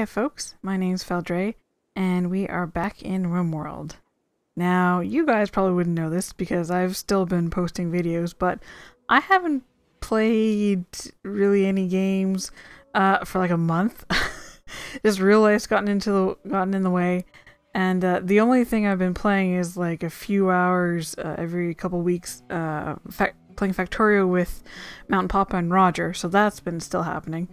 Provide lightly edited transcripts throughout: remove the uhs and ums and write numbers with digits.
Hiya folks, my name's Faeldray, and we are back in RimWorld. Now, you guys probably wouldn't know this because I've still been posting videos, but I haven't played really any games for like a month. Just real life's gotten in the way, and the only thing I've been playing is like a few hours every couple weeks playing Factorio with Mountain Papa and Roger, so that's been still happening.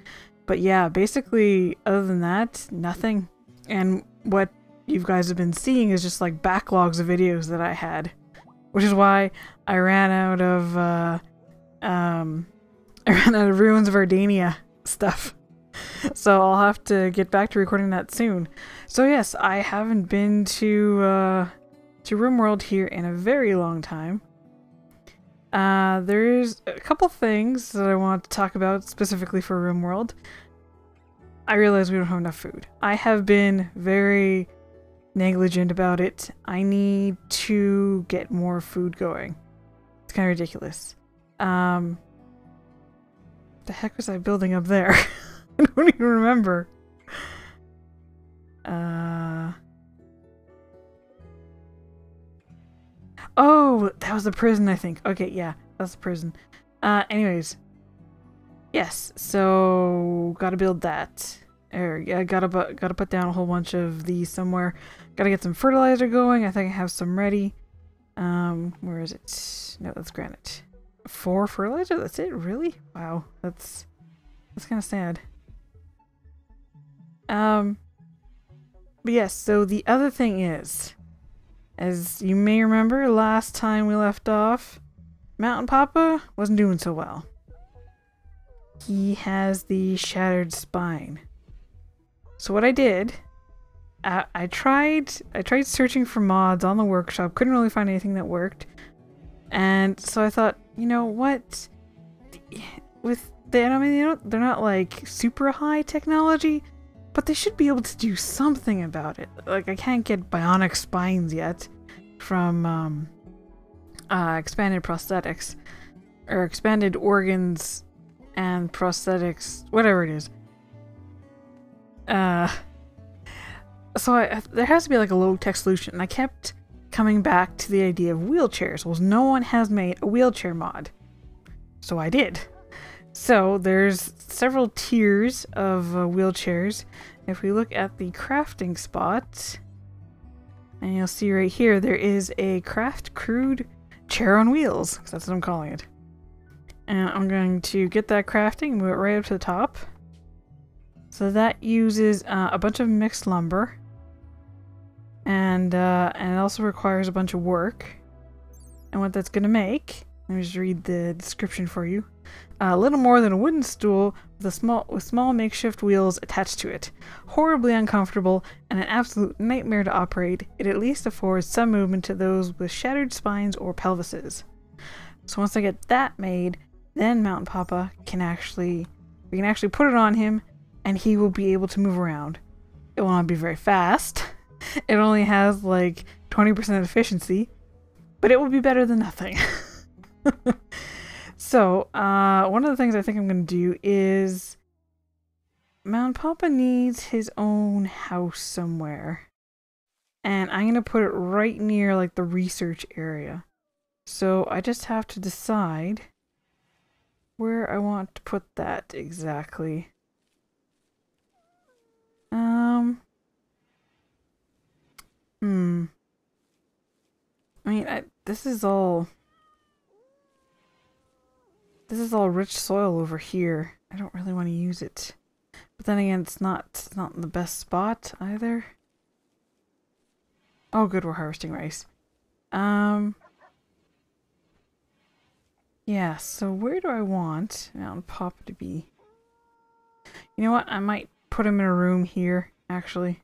But yeah, basically, other than that, nothing. And what you guys have been seeing is just like backlogs of videos that I had. Which is why I ran out of, Ruins of Ardania stuff. So I'll have to get back to recording that soon. So yes, I haven't been to RimWorld here in a very long time. There's a couple things that I want to talk about specifically for RimWorld. I realize we don't have enough food. I have been very negligent about it. I need to get more food going. It's kind of ridiculous. The heck was I building up there? I don't even remember. Oh, that was the prison, I think. Okay, yeah, that's the prison. Anyways. Yes, so gotta build that. Or, yeah, gotta put down a whole bunch of these somewhere. Gotta get some fertilizer going. I think I have some ready. Where is it? No, that's granite. 4 fertilizer? That's it? Really? Wow, that's kind of sad. But yes, so the other thing is, as you may remember, last time we left off, Mountain Papa wasn't doing so well. He has the shattered spine. So what I did, I tried searching for mods on the workshop, couldn't really find anything that worked. And so I thought, you know what? With the, I mean, they're not like super high technology, but they should be able to do something about it. Like, I can't get bionic spines yet from expanded prosthetics, or expanded organs and prosthetics, whatever it is. So there has to be like a low-tech solution, and I kept coming back to the idea of wheelchairs. Well, no one has made a wheelchair mod, so I did. So there's several tiers of wheelchairs. If we look at the crafting spot, and you'll see right here, there is a craft crude chair on wheels, because that's what I'm calling it. And I'm going to get that crafting, move it right up to the top. So that uses a bunch of mixed lumber, and it also requires a bunch of work. And what that's going to make, let me just read the description for you. A little more than a wooden stool with small makeshift wheels attached to it. Horribly uncomfortable and an absolute nightmare to operate, it at least affords some movement to those with shattered spines or pelvises. So once I get that made, then Mountain Papa can actually, we can actually put it on him and he will be able to move around. It will not be very fast. It only has like 20% efficiency, but it will be better than nothing. So, one of the things I think I'm going to do is Mountain Papa needs his own house somewhere. And I'm going to put it right near like the research area. So I just have to decide where I want to put that exactly. I mean, this is all rich soil over here. I don't really want to use it. But then again, it's not in the best spot either. Oh good, we're harvesting rice. Yeah, so where do I want Mountain Papa to be? You know what? I might put him in a room here, actually.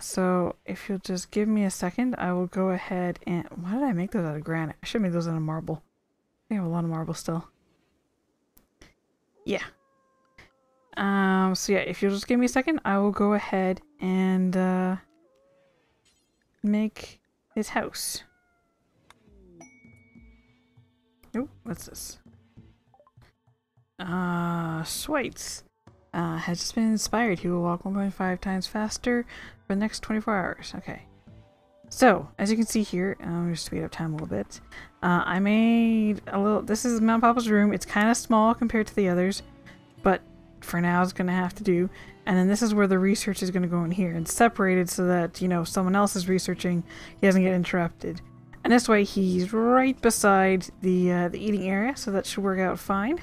So if you'll just give me a second, I will go ahead and... Why did I make those out of granite? I should make those out of marble. I have a lot of marble still. Yeah. So yeah, if you'll just give me a second, I will go ahead and make his house. Oh, what's this? Swites. has just been inspired. He will walk 1.5 times faster for the next 24 hours. Okay. So, as you can see here, I'm going to speed up time a little bit. I made a little... This is Mountain Papa's room. It's kind of small compared to the others, but for now it's going to have to do. And then this is where the research is going to go in here. It's separated so that, you know, if someone else is researching, he doesn't get interrupted. And this way he's right beside the eating area, so that should work out fine.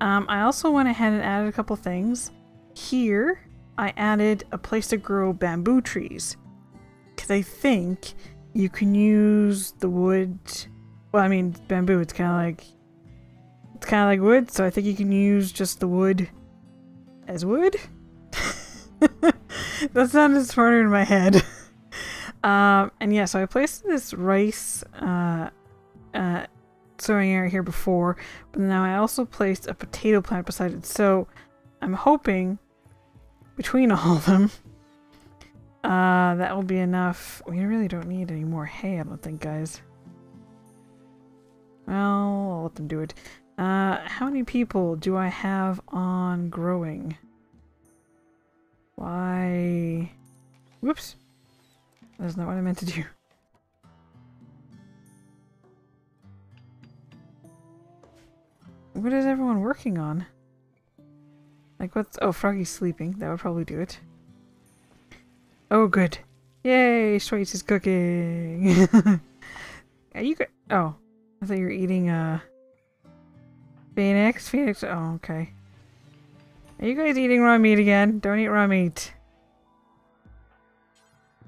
I also went ahead and added a couple things. Here, I added a place to grow bamboo trees. Because I think you can use the wood... Well, I mean, bamboo, it's kind of like... It's kind of like wood, so I think you can use just the wood as wood? That sounded smarter in my head. And yeah, so I placed this rice sowing area here before, but now I also placed a potato plant beside it. So I'm hoping between all of them that will be enough. We really don't need any more hay, I don't think, guys. Well, I'll let them do it. How many people do I have on growing? Why? Whoops. That's not what I meant to do. What is everyone working on? Like what's... Oh, Froggy's sleeping. That would probably do it. Oh, good. Yay! Schweitz is cooking! Are you... Oh. I thought you were eating, Phoenix? Phoenix... Oh, okay. Are you guys eating raw meat again? Don't eat raw meat.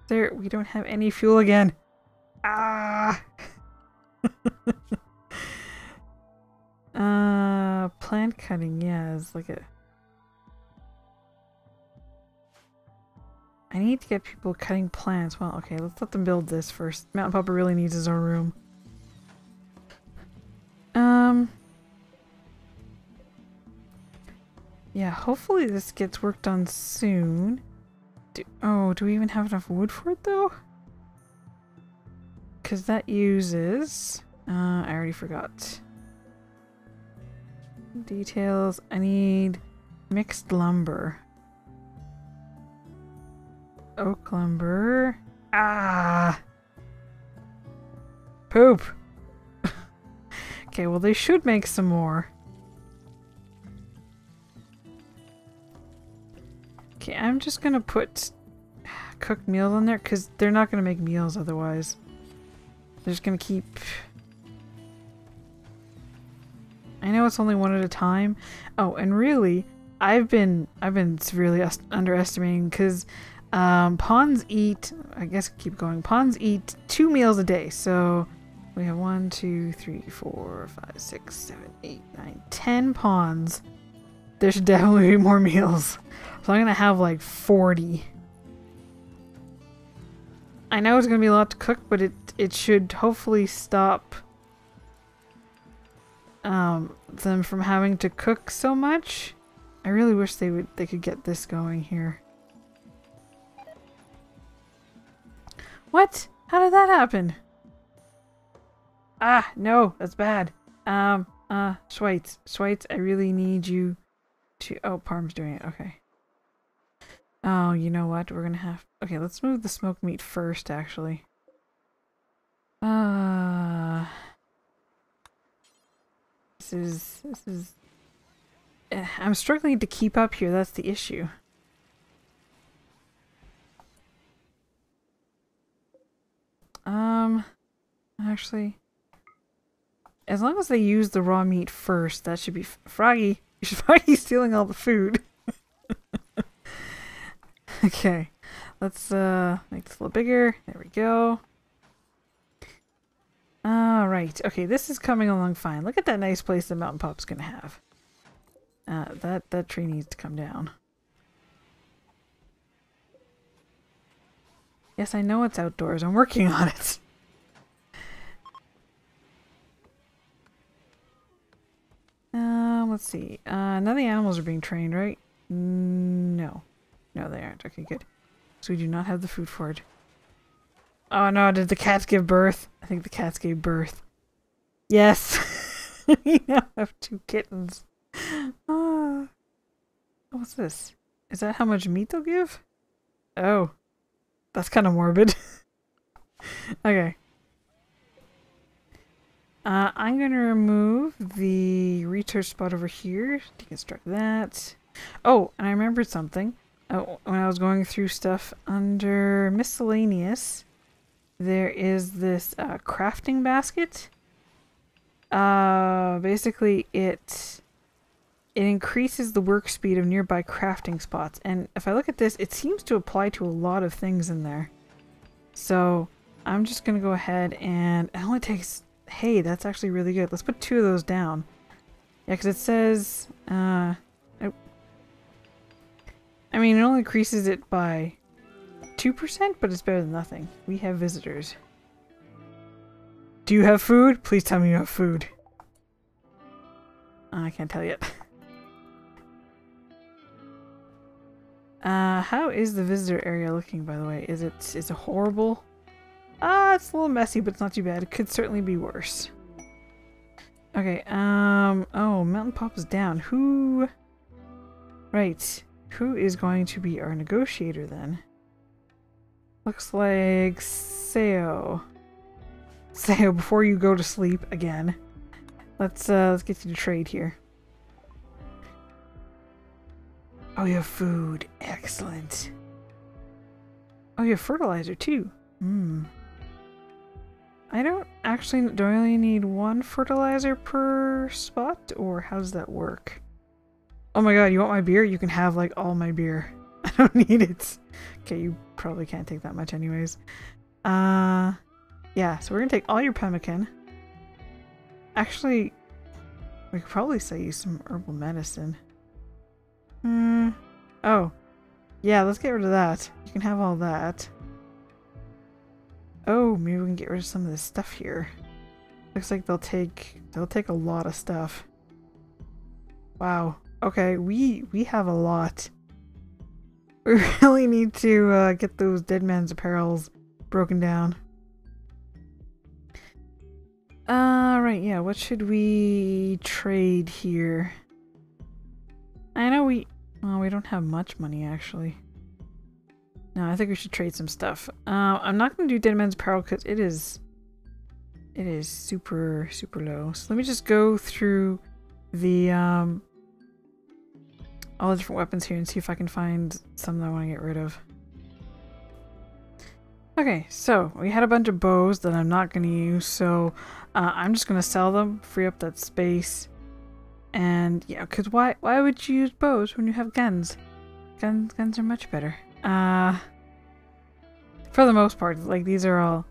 There, we don't have any fuel again. Ah. Plant cutting, yeah, it's like a... I need to get people cutting plants. Well, okay, let's let them build this first. Mountain Papa really needs his own room. Yeah, hopefully this gets worked on soon. Do we even have enough wood for it, though? Because that uses... I already forgot. Details. I need mixed lumber. Oak lumber. Ah! Poop! Okay, well they should make some more. Okay, I'm just gonna put cooked meals on there because they're not gonna make meals otherwise. They're just gonna keep... I know it's only one at a time. Oh, and really, I've been severely underestimating because ponds eat... I guess keep going. Ponds eat 2 meals a day, so we have 1, 2, 3, 4, 5, 6, 7, 8, 9, 10 ponds. There should definitely be more meals. So I'm gonna have like 40. I know it's gonna be a lot to cook, but it should hopefully stop them from having to cook so much. I really wish they could get this going here. What? How did that happen? Ah, no, that's bad. Schweitz, I really need you to... Oh, Parm's doing it, okay. Oh, you know what? We're gonna have... Okay, let's move the smoked meat first, actually. This is... I'm struggling to keep up here, that's the issue. Actually... As long as they use the raw meat first, that should be... Froggy! Froggy's stealing all the food! Okay. Let's make this a little bigger. There we go. Alright. Okay, this is coming along fine. Look at that nice place that Mountain Pop's gonna have. That tree needs to come down. Yes, I know it's outdoors. I'm working on it! Let's see. None of the animals are being trained, right? No. No, they aren't. Okay, good. So we do not have the food for it. Oh no, did the cats give birth? I think the cats gave birth. Yes! We now have 2 kittens. Oh, What's this? Is that how much meat they'll give? Oh. That's kind of morbid. Okay. I'm going to remove the research spot over here. Deconstruct that. Oh, and I remembered something. When I was going through stuff under miscellaneous, there is this crafting basket. Basically, it increases the work speed of nearby crafting spots. And if I look at this, it seems to apply to a lot of things in there. So I'm just going to go ahead and it only takes... Hey, that's actually really good. Let's put 2 of those down. Yeah, because it says... I mean, it only increases it by 2%, but it's better than nothing. We have visitors. Do you have food? Please tell me you have food. I can't tell yet. How is the visitor area looking, by the way? Is it horrible? It's a little messy, but it's not too bad. It could certainly be worse. Okay, oh, Mountain Papa's down. Who... Right. Who is going to be our negotiator, then? Looks like... Seo. Seo, before you go to sleep again. Let's get you to trade here. Oh, you have food. Excellent. Oh, you have fertilizer, too. I don't actually... Do I only need 1 fertilizer per spot? Or how does that work? Oh my god, you want my beer? You can have, like, all my beer. I don't need it. Okay, you probably can't take that much anyways. Yeah, so we're gonna take all your pemmican. Actually, we could probably sell you some herbal medicine. Oh. Yeah, let's get rid of that. You can have all that. Oh, maybe we can get rid of some of this stuff here. Looks like they'll take a lot of stuff. Wow. Okay, we have a lot. We really need to get those dead man's apparels broken down. Right, yeah, what should we trade here? I know we don't have much money actually. No, I think we should trade some stuff. I'm not going to do Dead Man's Apparel because it is super, super low. So let me just go through the, all the different weapons here and see if I can find some that I want to get rid of. Okay, so we had a bunch of bows that I'm not going to use, so I'm just going to sell them, free up that space. And yeah, because why would you use bows when you have guns? Guns are much better. For the most part, like, these are all,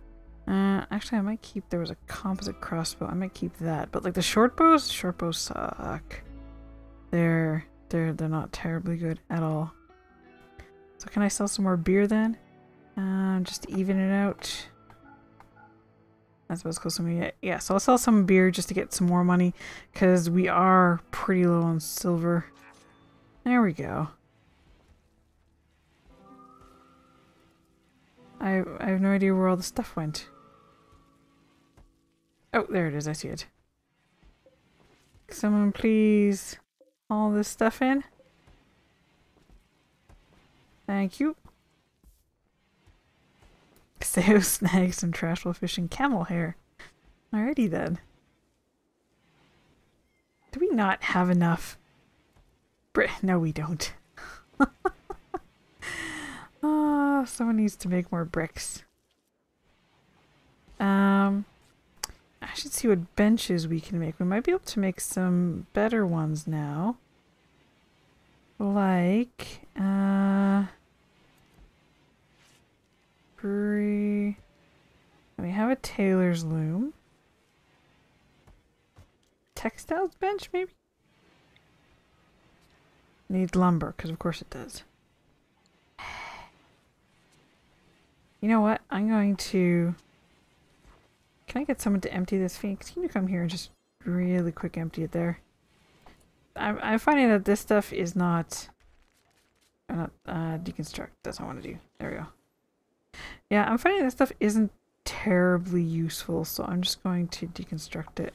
actually I might keep, there was a composite crossbow, I might keep that, but like the short bows suck. They're not terribly good at all. So can I sell some more beer then? Just to even it out. That's what's close to me. Yeah, so I'll sell some beer just to get some more money, because we are pretty low on silver. There we go. I have no idea where all the stuff went. Oh, there it is. I see it. Someone please haul this stuff in. Thank you. So snag some trash while fishing camel hair. Alrighty then. Do we not have enough? No, we don't. Someone needs to make more bricks. I should see what benches we can make. We might be able to make some better ones now. Like, brewery. We have a tailor's loom. Textiles bench, maybe? Needs lumber, because of course it does. You know what? I'm going to... Can I get someone to empty this Phoenix? Can you come here and just really quick empty it there? I'm finding that this stuff is not... deconstruct. That's what I want to do. There we go. Yeah, I'm finding that stuff isn't terribly useful, so I'm just going to deconstruct it.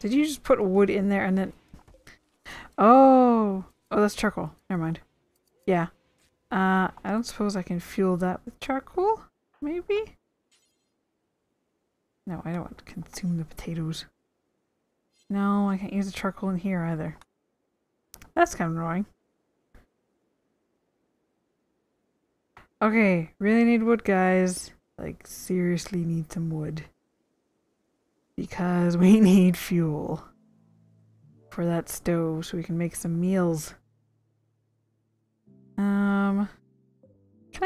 Did you just put wood in there and then... Oh! Oh, that's charcoal. Never mind. Yeah. I don't suppose I can fuel that with charcoal? Maybe? No, I don't want to consume the potatoes. No, I can't use the charcoal in here either. That's kind of annoying. Okay, really need wood, guys. Like, seriously need some wood. Because we need fuel for that stove so we can make some meals. Can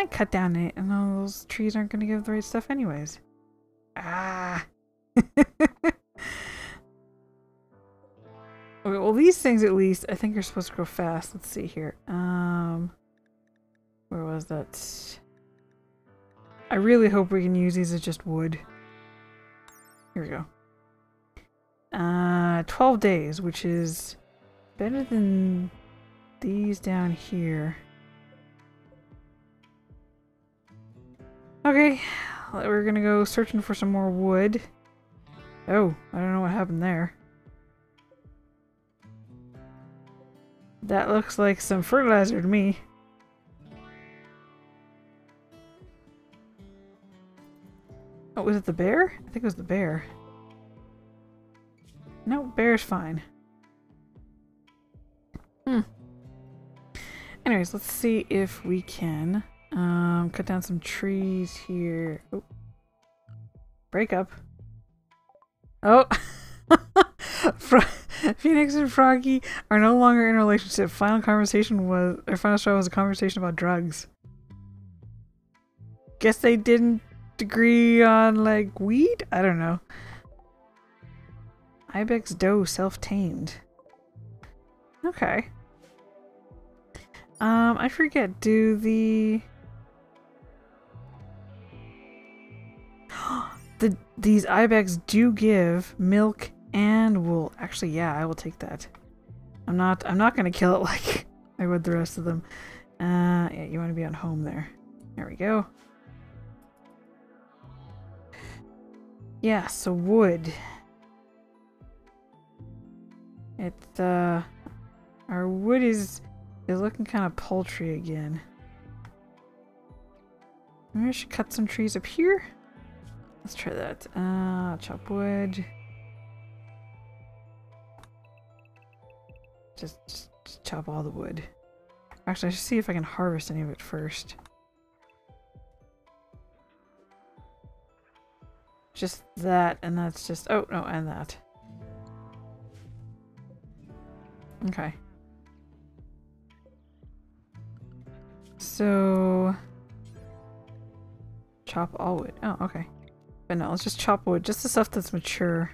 I cut down it? No, those trees aren't gonna give the right stuff anyways. Ah! Okay, well these things at least, I think you're supposed to grow fast. Let's see here. Where was that? I really hope we can use these as just wood. Here we go. 12 days, which is better than these down here. Okay, we're gonna go searching for some more wood. Oh, I don't know what happened there. That looks like some fertilizer to me. Oh, was it the bear? I think it was the bear. No, bear's fine. Anyways, let's see if we can cut down some trees here. Oh. Break up. Oh! Phoenix and Froggy are no longer in a relationship. Final straw was a conversation about drugs. Guess they didn't agree on, like, weed? I don't know. Ibex doe self-tamed. Okay. I forget. Do the... These ibex do give milk and wool. Actually, yeah, I will take that. I'm not gonna kill it like I would the rest of them. Yeah, you want to be on home there. There we go. Yeah, so wood. It's, our wood is looking kind of paltry again. Maybe I should cut some trees up here? Let's try that. Chop wood. Just chop all the wood. Actually, I should see if I can harvest any of it first. Just that, and that's just... Oh, no, and that. Okay. So... Chop all wood. Oh, okay. But no, let's just chop wood. Just the stuff that's mature.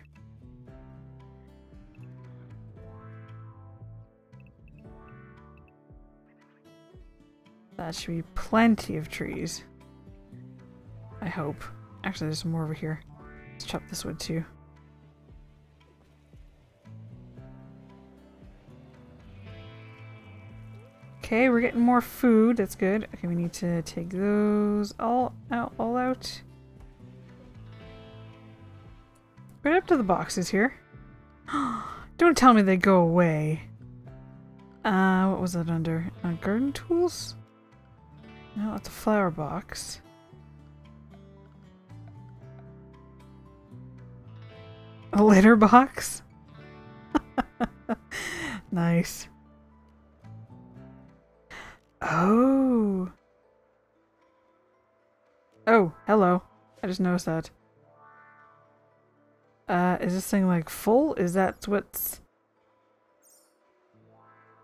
That should be plenty of trees. I hope. Actually, there's some more over here. Let's chop this wood too. Okay, we're getting more food. That's good. Okay, we need to take those all out. Right up to the boxes here. Don't tell me they go away. What was that under? Garden tools? No, that's a flower box. A litter box? Nice. Oh. Oh, hello. I just noticed that. Is this thing like full? Is that what's...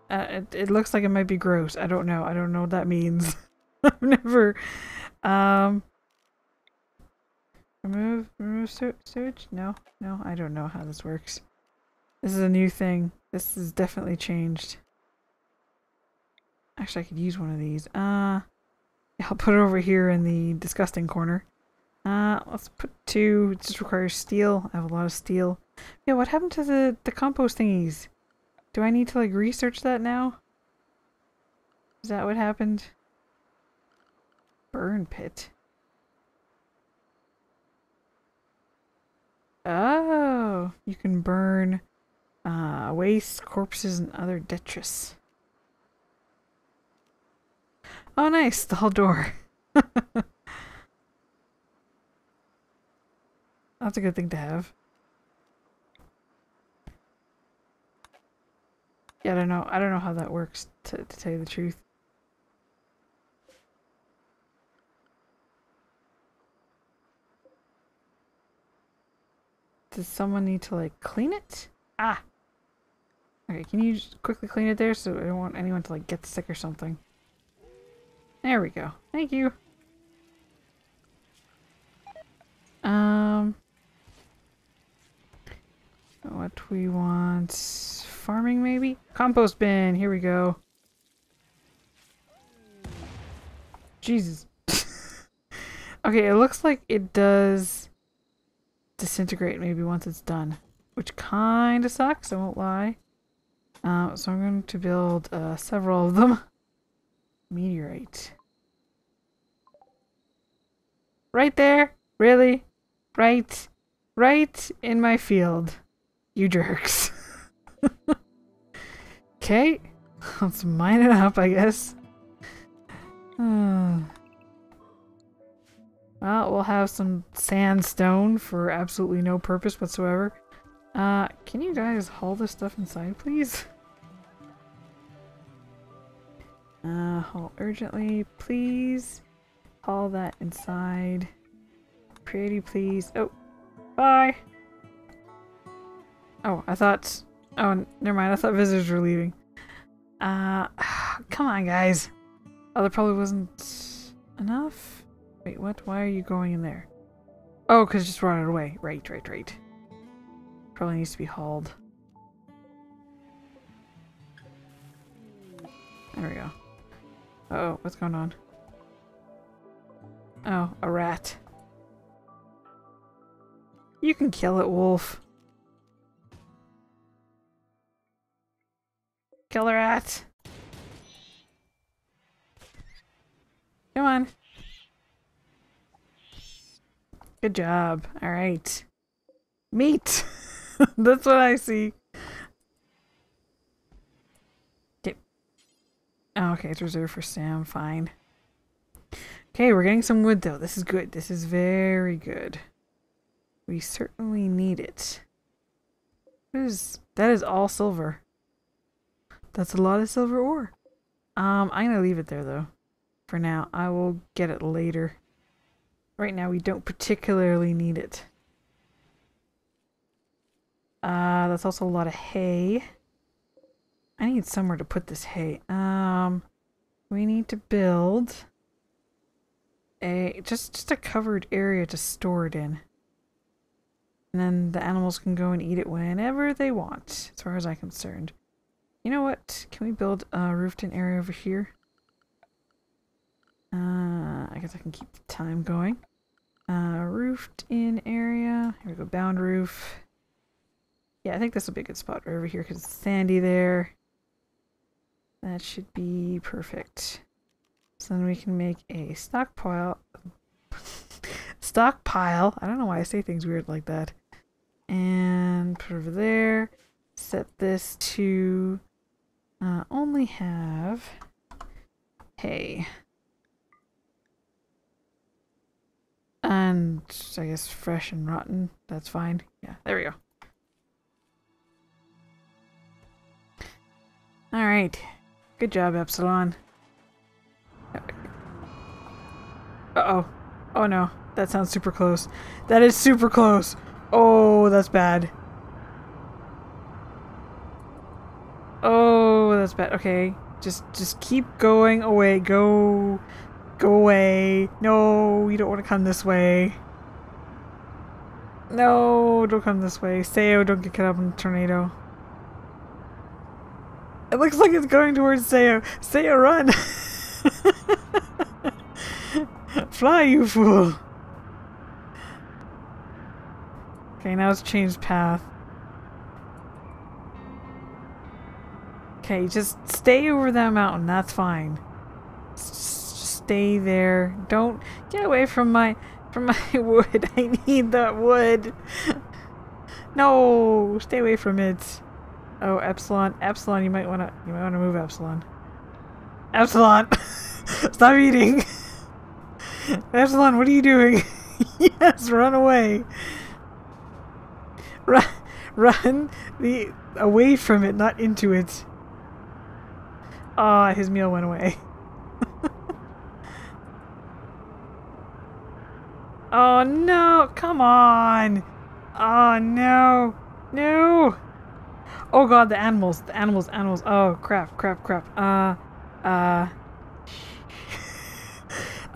it looks like it might be gross. I don't know. I don't know what that means. I've never... Remove sewage? No, I don't know how this works. This is a new thing. This is definitely changed. Actually, I could use one of these. I'll put it over here in the disgusting corner. Let's put two. It just requires steel. I have a lot of steel. Yeah, what happened to the compost thingies? Do I need to, like, research that now? Is that what happened? Burn pit. Oh, you can burn waste, corpses, and other detritus. Oh, nice! The hall door. That's a good thing to have. Yeah, I don't know how that works, to tell you the truth. Does someone need to, like, clean it? Ah! Okay, can you just quickly clean it there so I don't want anyone to, like, get sick or something? There we go. Thank you! What we want... farming, maybe? Compost bin! Here we go! Jesus! Okay, it looks like it does disintegrate maybe once it's done, which kind of sucks, I won't lie. So I'm going to build several of them. Meteorite. Right there? Really? Right? Right in my field. You jerks. Okay, let's mine it up, I guess. Well, we'll have some sandstone for absolutely no purpose whatsoever. Can you guys haul this stuff inside, please? Haul urgently, please. Haul that inside. Pretty please. Oh, bye! Oh, I thought... oh, never mind. I thought visitors were leaving. Come on, guys. Oh, that probably wasn't enough. Wait, what? Why are you going in there? Oh, because just run it away. Right. Probably needs to be hauled. There we go. Uh-oh, what's going on? Oh, a rat. You can kill it, wolf. Kill the rat. Come on. Good job. Alright. Meat! That's what I see. Yep. Oh, okay, it's reserved for Sam. Fine. Okay, we're getting some wood though. This is good. This is very good. We certainly need it. What is... that is all silver. That's a lot of silver ore. I'm gonna leave it there though. For now. I will get it later. Right now we don't particularly need it. That's also a lot of hay. I need somewhere to put this hay. We need to build a just a covered area to store it in. And then the animals can go and eat it whenever they want, as far as I'm concerned. You know what? Can we build a roofed-in area over here? I guess I can keep the time going. Roofed-in area. Here we go. Bound roof. Yeah, I think this will be a good spot right over here because it's sandy there. That should be perfect. So then we can make a stockpile. Stockpile. I don't know why I say things weird like that. And put it over there. Set this to... only have hay. And I guess fresh and rotten. That's fine. Yeah, there we go. Alright. Good job, Epsilon. Uh-oh. Oh no. That sounds super close. That is super close! Oh, that's bad. Oh, that's bad. Okay, just keep going away. Go away. No, you don't want to come this way. No, don't come this way. Sayo, don't get caught up in the tornado. It looks like it's going towards Sayo. Sayo, run! Fly, you fool! Okay, now it's changed path. Okay, just stay over that mountain. That's fine. Just stay there. Don't get away from my wood. I need that wood. No, stay away from it. Oh, Epsilon, Epsilon, you might wanna move Epsilon. Epsilon, stop eating. Epsilon, what are you doing? Yes, run away. Run away from it, not into it. Ah, his meal went away. Oh no, come on. Oh no. No. Oh god, the animals. The animals, animals. Oh crap, crap, crap.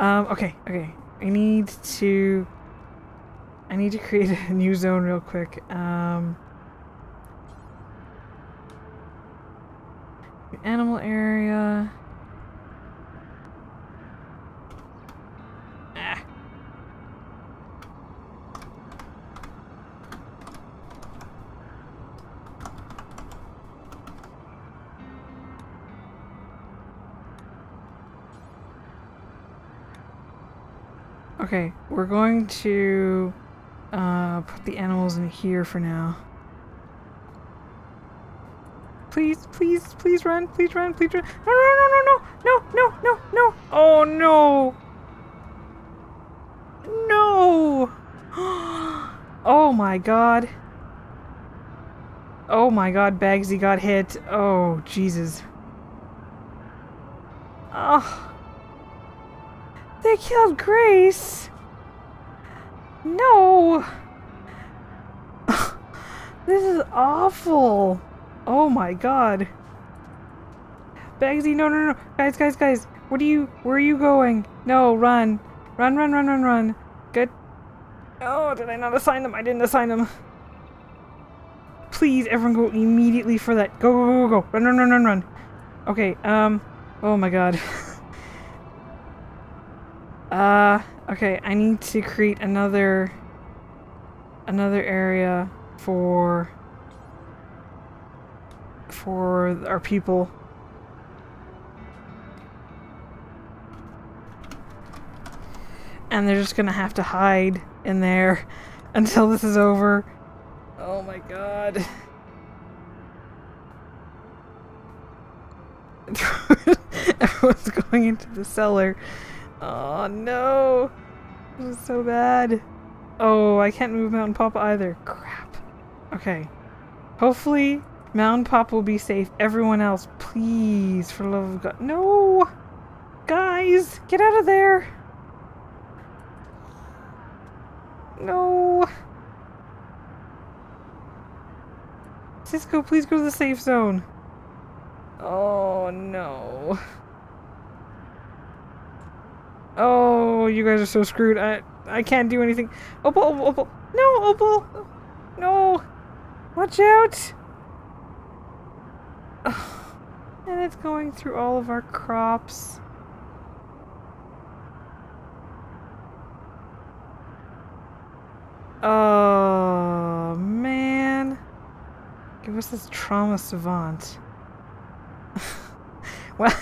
Okay, okay. I need to create a new zone real quick. Animal area. Ah. Okay, we're going to put the animals in here for now. Please, please, please run, please run, please run. No, no, no, no, no, no, no, no. Oh, no. No. Oh, my God. Oh, my God, Bagsy got hit. Oh, Jesus. Oh. They killed Grace. No. This is awful. Oh my god. Bagsy, no, no, no. Guys, guys, guys. Where are you going? No, run. Run, run, run, run, run. Good. Oh, did I not assign them? I didn't assign them. Please, everyone go immediately for that. Go, go, go, go. Run, run, run, run, run. Okay, oh my god. Okay, I need to create another area for our people. And they're just gonna have to hide in there until this is over. Oh my god. Everyone's going into the cellar. Oh no. This is so bad. Oh, I can't move Mountain Papa either. Crap. Okay. Hopefully Mountain Pop will be safe. Everyone else, please, for the love of God. No! Guys, get out of there! No! Cisco, please go to the safe zone. Oh, no. Oh, you guys are so screwed. I can't do anything. Opal, Opal, Opal. No, Opal! No! Watch out! And it's going through all of our crops. Oh man. Give us this trauma savant. Well,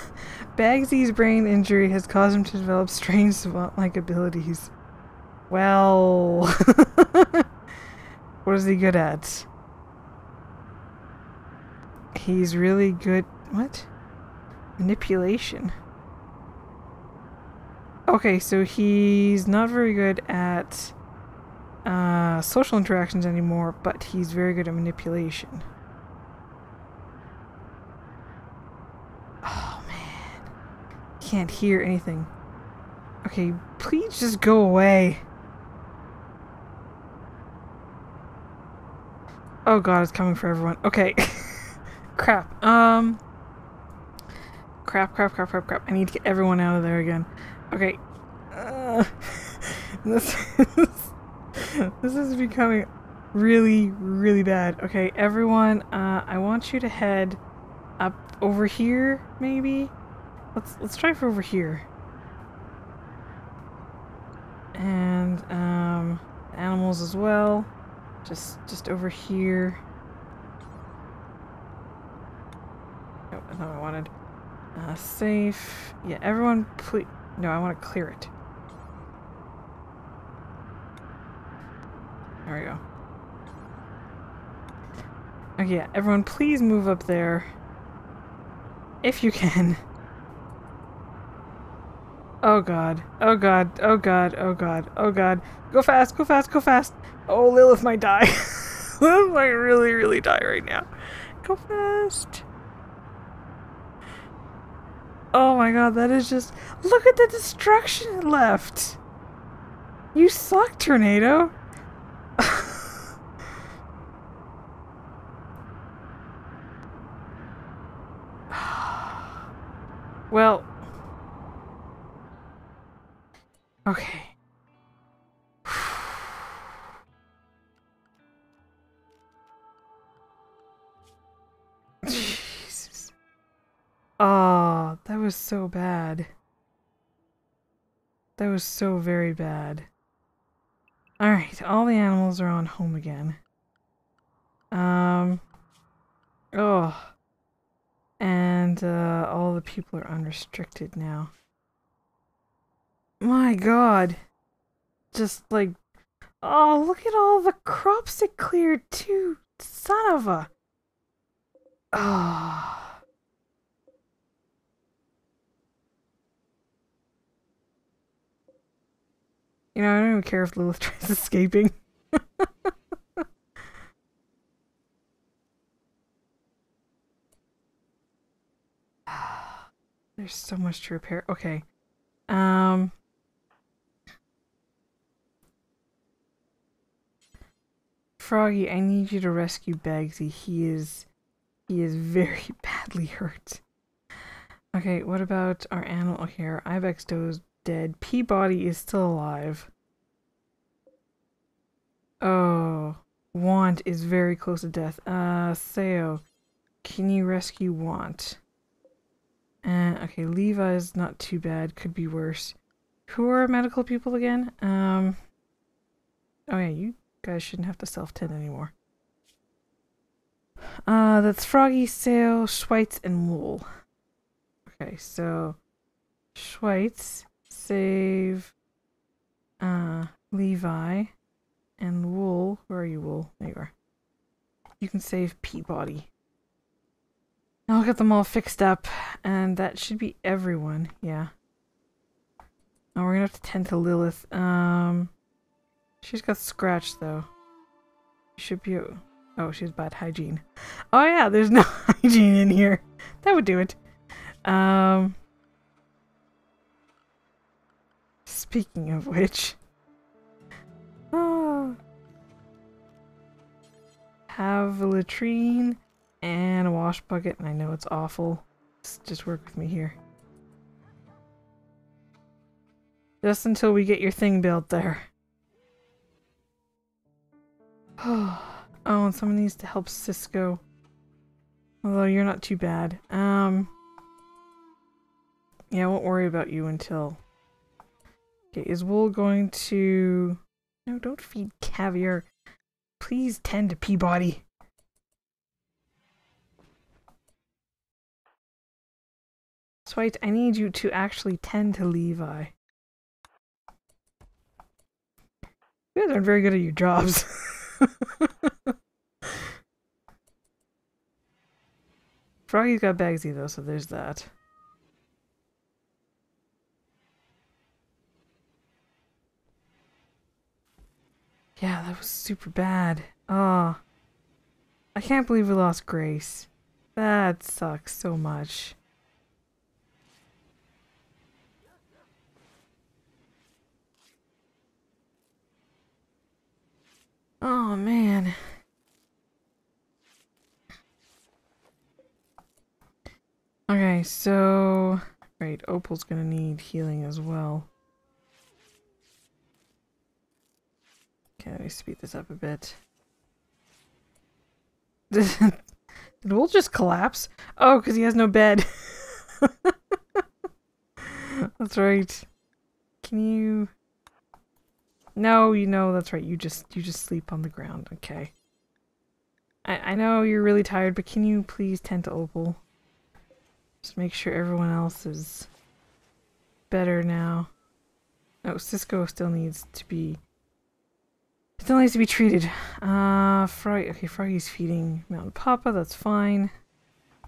Bagsy's brain injury has caused him to develop strange savant-like abilities. Well, what is he good at? He's really good. What? Manipulation. Okay, so he's not very good at social interactions anymore, but he's very good at manipulation. Oh man. Can't hear anything. Okay, please just go away. Oh god, it's coming for everyone. Okay. Crap. Crap, crap, crap, crap, crap. I need to get everyone out of there again. Okay. This is becoming really, really bad. Okay, everyone, I want you to head up over here, maybe? Let's try for over here. And, animals as well. Just over here. No, I wanted safe. Yeah, everyone please. No, I want to clear it. There we go. Okay, yeah, everyone please move up there. If you can. Oh god. Oh god. Oh god. Oh god. Oh god. Go fast. Go fast. Go fast. Oh, Lilith might die. Lilith might really, really die right now. Go fast. Oh my god, that is just... Look at the destruction it left! You suck, Tornado! Well... Okay. Jesus. Oh, that was so bad. That was so very bad. Alright, all the animals are on home again. Oh. And, all the people are unrestricted now. My god. Just like... Oh, look at all the crops it cleared too. Son of a... Oh. You know, I don't even care if Lilith tries escaping. There's so much to repair. Okay. Froggy, I need you to rescue Bagsy. He is very badly hurt. Okay, what about our animal here? Ibex Doe's dead. Peabody is still alive. Oh, Want is very close to death. Sao, can you rescue Want? Okay, Levi is not too bad. Could be worse. Who are medical people again? Oh yeah, you guys shouldn't have to self-tend anymore. That's Froggy, Sail, Schweitz, and Wool. Okay, so... Schweitz, save... Levi, and Wool. Where are you, Wool? There you are. You can save Peabody. Now I'll get them all fixed up, and that should be everyone, yeah. Oh, we're gonna have to tend to Lilith. She's got scratched, though. Should be... Oh, she's bad hygiene. Oh yeah, there's no hygiene in here. That would do it. Speaking of which... Oh, have a latrine... and a wash bucket, and I know it's awful. Just work with me here. Just until we get your thing built there. Oh, and someone needs to help Cisco. Although you're not too bad. Yeah, I won't worry about you until... Okay, is Wool going to... No, don't feed Caviar. Please tend to Peabody. Swite, I need you to actually tend to Levi. You guys aren't very good at your jobs. Froggy's got Bagsy though, so there's that. Yeah, that was super bad. Ah, oh, I can't believe we lost Grace. That sucks so much. Oh man. Okay, so... Right, Opal's gonna need healing as well. Okay, let me speed this up a bit. Did Wool just collapse? Oh, because he has no bed. That's right. Can you... No, you know, that's right, you just sleep on the ground, okay. I know you're really tired, but can you please tend to Opal? Just make sure everyone else is better now. Oh, Cisco still needs to be Still needs to be treated. Okay, Froggy's feeding Mountain Papa, that's fine.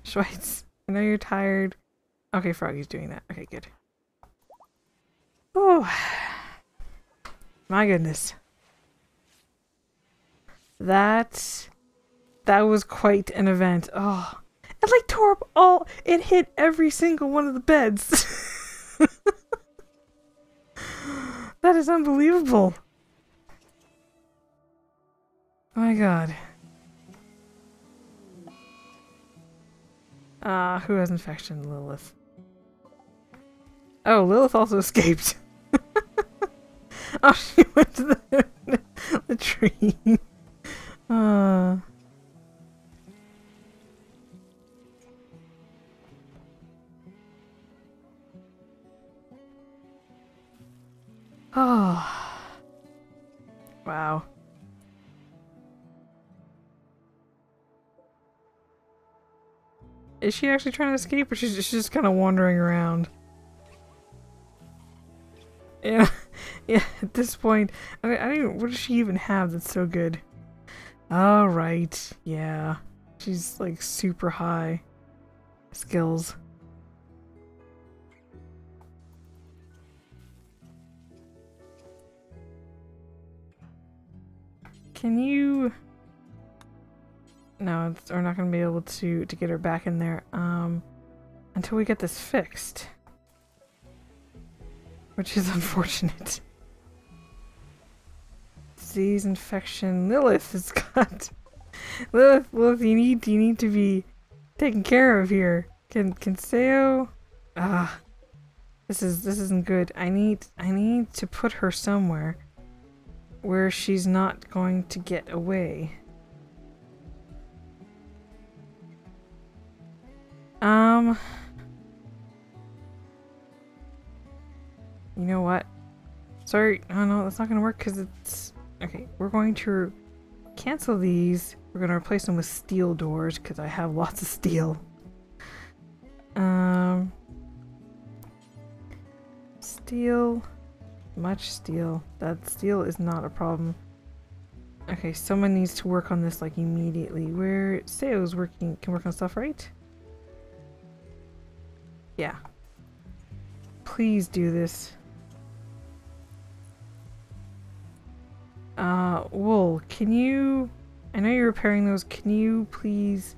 Schweitz, I know you're tired. Okay, Froggy's doing that. Okay, good. Oh, my goodness. That was quite an event. Oh, it like tore up all, it hit every single one of the beds. That is unbelievable. My God. Who has infection? Lilith. Oh, Lilith also escaped. Oh, she went to the latrine. Oh. Wow. Is she actually trying to escape, or she's just kind of wandering around? Yeah, yeah. At this point, I mean, what does she even have that's so good? All right, yeah. She's like super high skills. Can you? No, we're not going to be able to get her back in there until we get this fixed, which is unfortunate. Disease, infection. Lilith has got Lilith. You need to be taken care of here. Can Sao? Ah, this isn't good. I need to put her somewhere where she's not going to get away. You know what? Sorry, oh no, that's not gonna work because it's... Okay, we're going to cancel these. We're gonna replace them with steel doors because I have lots of steel. Steel. Much steel. That steel is not a problem. Okay, someone needs to work on this like immediately. Where Seo's working, can work on stuff, right? Yeah. Please do this. Wool, can you... I know you're repairing those. Can you please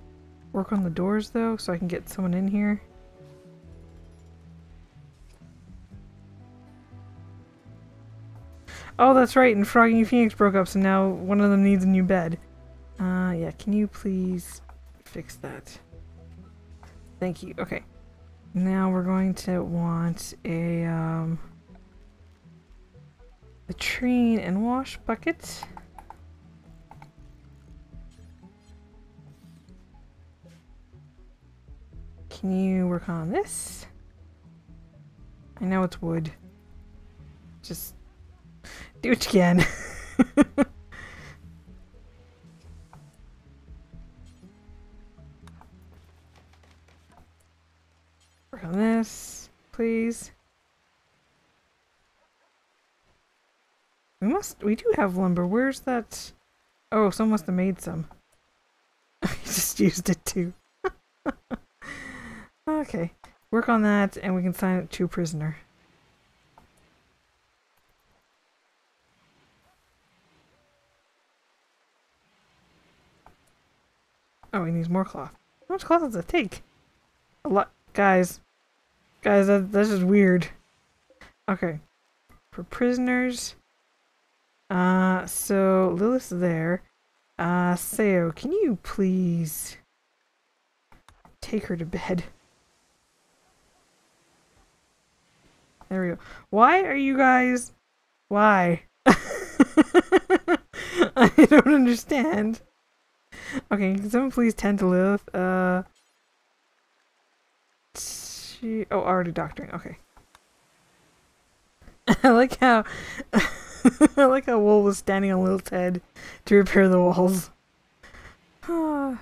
work on the doors, though, so I can get someone in here? Oh, that's right, and Froggy and Phoenix broke up, so now one of them needs a new bed. Yeah, can you please fix that? Thank you. Okay. Now we're going to want a latrine and wash bucket. Can you work on this? I know it's wood. Just do what you can. Work on this, please. We do have lumber. Where's that? Oh, someone must have made some. I just used it too. Okay. Work on that and we can sign it to prisoner. Oh, he needs more cloth. How much cloth does it take? A lot. Guys, this is weird. Okay. For prisoners. So Lilith's there. Sao, can you please take her to bed? There we go. Why are you guys... Why? I don't understand. Okay, can someone please tend to Lilith? Oh, already doctoring. Okay. I like how Wool was standing on Lilith's head to repair the walls. One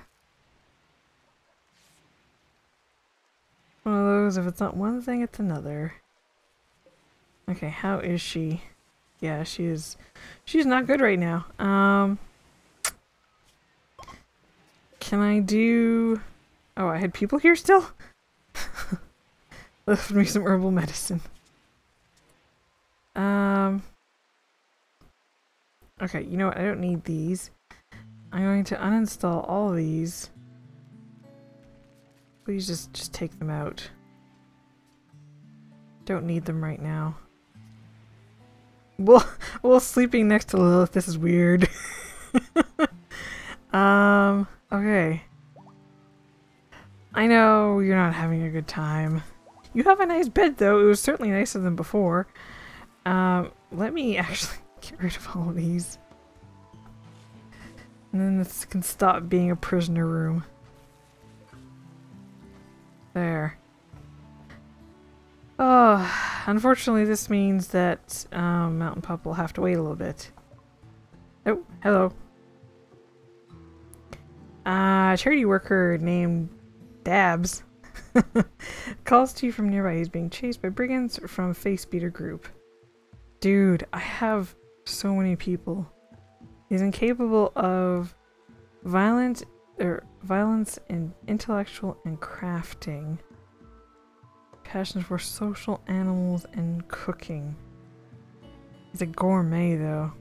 of those. If it's not one thing, it's another. Okay, how is she? yeah, she's not good right now. Can I do... Oh, I had people here still? Left me some herbal medicine. Okay, you know what? I don't need these. I'm going to uninstall all these. Please just take them out. Don't need them right now. Well, sleeping next to Lilith, this is weird. Okay. I know you're not having a good time. You have a nice bed though, it was certainly nicer than before. Let me actually get rid of all of these. And then this can stop being a prisoner room. There. Oh, unfortunately this means that Mountain Pop will have to wait a little bit. Oh, hello. Charity worker named Dabs calls to you from nearby. He's being chased by brigands from Face Beater group. Dude, I have so many people. He's incapable of violence and intellectual and crafting. Passion for social animals and cooking. He's a gourmet though.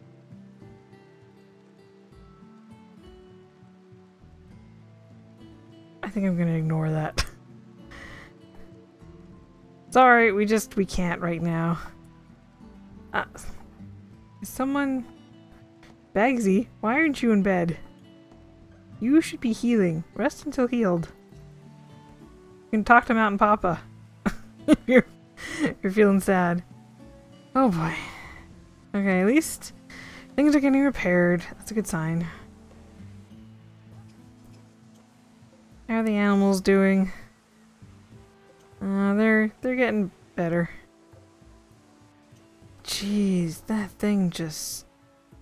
I think I'm gonna ignore that. It's alright, we can't right now. Is someone... Bagsy, why aren't you in bed? You should be healing. Rest until healed. You can talk to Mountain Papa. You're feeling sad. Oh boy. Okay, at least things are getting repaired. That's a good sign. How are the animals doing? They're getting better. Jeez, that thing just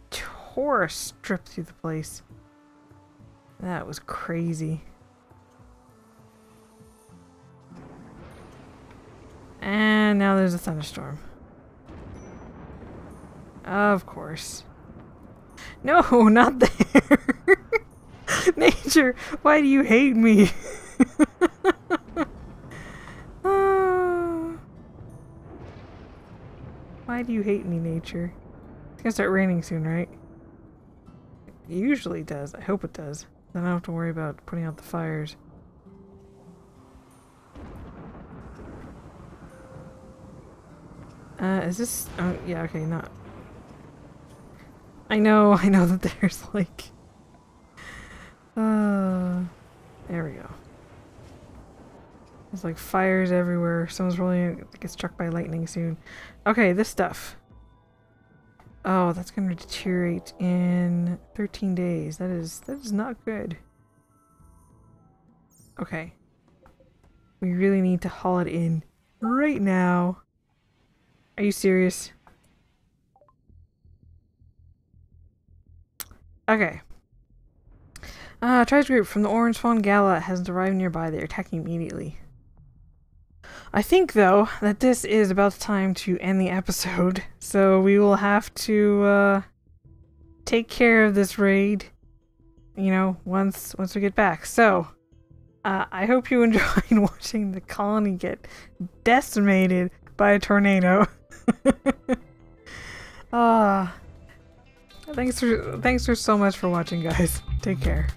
tore a strip through the place. That was crazy. And now there's a thunderstorm. Of course. No, not there. Nature, why do you hate me? Why do you hate me, nature? It's gonna start raining soon, right? It usually does. I hope it does. Then I don't have to worry about putting out the fires. Is this... Oh, yeah, okay, not... I know that there's like... there we go. There's like fires everywhere. Someone's probably gonna get struck by lightning soon. Okay, this stuff. Oh, that's gonna deteriorate in 13 days. That is not good. Okay. We really need to haul it in right now. Are you serious? Okay. Tribes group from the Orange Fawn Gala has arrived nearby. They're attacking immediately. I think, though, that this is about the time to end the episode, so we will have to take care of this raid, you know, once we get back. So, I hope you enjoyed watching the colony get decimated by a tornado. Thanks so much for watching, guys. Take care.